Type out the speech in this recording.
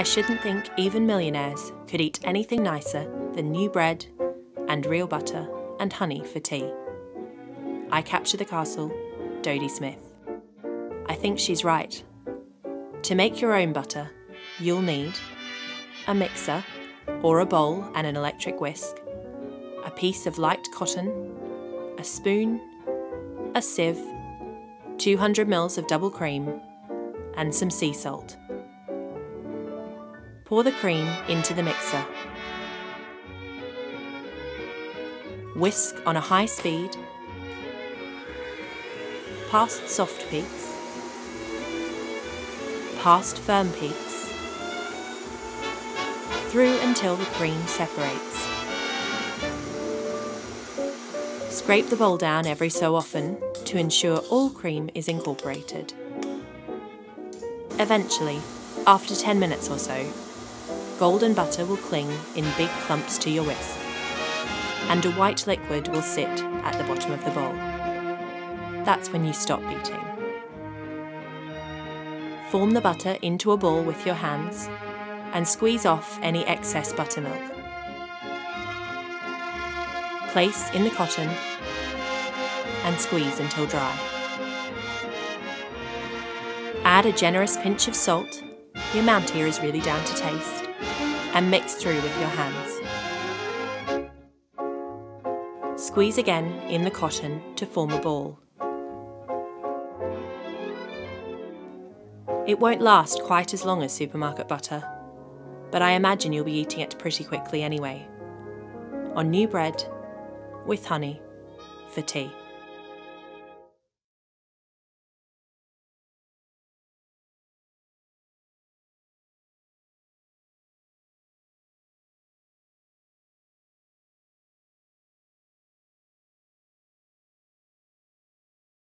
I shouldn't think even millionaires could eat anything nicer than new bread and real butter and honey for tea. I Capture the Castle, Dodie Smith. I think she's right. To make your own butter, you'll need a mixer or a bowl and an electric whisk, a piece of light cotton, a spoon, a sieve, 200 ml of double cream, and some sea salt. Pour the cream into the mixer. Whisk on a high speed, past soft peaks, past firm peaks, through until the cream separates. Scrape the bowl down every so often to ensure all cream is incorporated. Eventually, after 10 minutes or so, golden butter will cling in big clumps to your whisk, and a white liquid will sit at the bottom of the bowl. That's when you stop beating. Form the butter into a ball with your hands and squeeze off any excess buttermilk. Place in the cotton and squeeze until dry. Add a generous pinch of salt, the amount here is really down to taste, and mix through with your hands. Squeeze again in the cotton to form a ball. It won't last quite as long as supermarket butter, but I imagine you'll be eating it pretty quickly anyway. On new bread, with honey, for tea.